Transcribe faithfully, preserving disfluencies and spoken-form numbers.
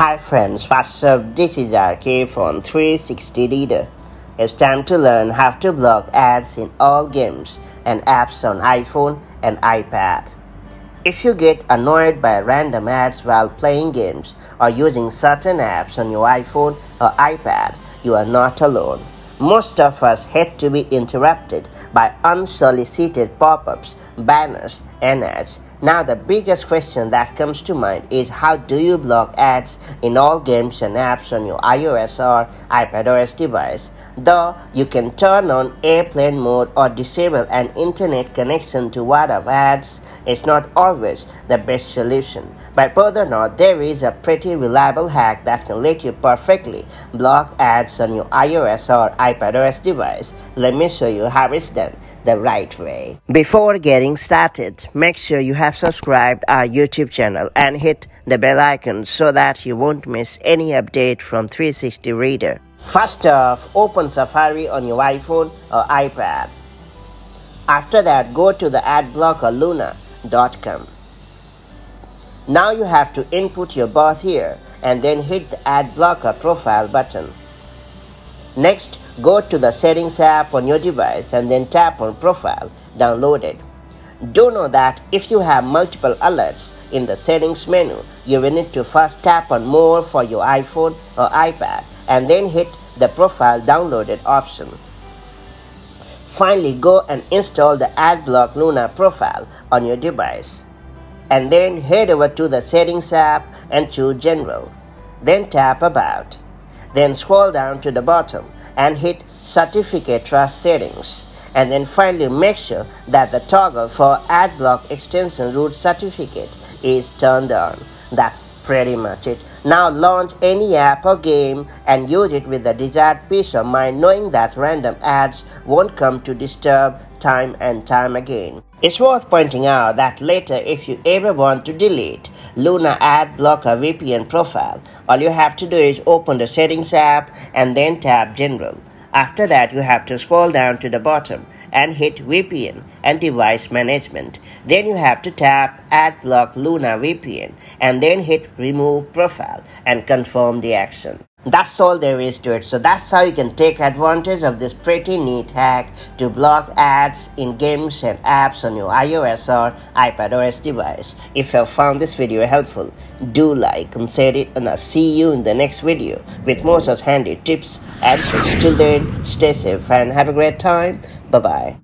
Hi friends, what's up? This is R K from three sixty Reader. It's time to learn how to block ads in all games and apps on iPhone and iPad. If you get annoyed by random ads while playing games or using certain apps on your iPhone or iPad, you are not alone. Most of us hate to be interrupted by unsolicited pop-ups, banners, and ads. Now the biggest question that comes to mind is how do you block ads in all games and apps on your iOS or iPadOS device? Though you can turn on airplane mode or disable an internet connection to ward off ads, it's not always the best solution. But furthermore, there is a pretty reliable hack that can let you perfectly block ads on your iOS or iPadOS device. Let me show you how it's done the right way. Before getting started, make sure you have subscribed our YouTube channel and hit the bell icon so that you won't miss any update from three sixty Reader. First off, open Safari on your iPhone or iPad. After that, go to the AdBlock or Luna dot com. Now you have to input your birth year and then hit the AdBlock or profile button. Next, go to the settings app on your device and then tap on profile downloaded. Do know that if you have multiple alerts in the settings menu, you will need to first tap on more for your iPhone or iPad and then hit the profile downloaded option. Finally, go and install the AdBlock Luna profile on your device. And then head over to the settings app and choose General. Then tap About. Then scroll down to the bottom and hit Certificate Trust Settings. And then finally make sure that the toggle for AdBlock Extension Root Certificate is turned on. That's pretty much it. Now launch any app or game and use it with the desired peace of mind, knowing that random ads won't come to disturb time and time again. It's worth pointing out that later, if you ever want to delete Luna AdBlock or V P N profile, all you have to do is open the settings app and then tap General. After that, you have to scroll down to the bottom and hit V P N and Device Management. Then you have to tap AdBlock Luna V P N and then hit Remove Profile and confirm the action. That's all there is to it. So that's how you can take advantage of this pretty neat hack to block ads in games and apps on your iOS or iPadOS device. If you have found this video helpful, do like and share it, and I'll see you in the next video with more such handy tips and tricks. Till then, stay safe and have a great time. Bye bye.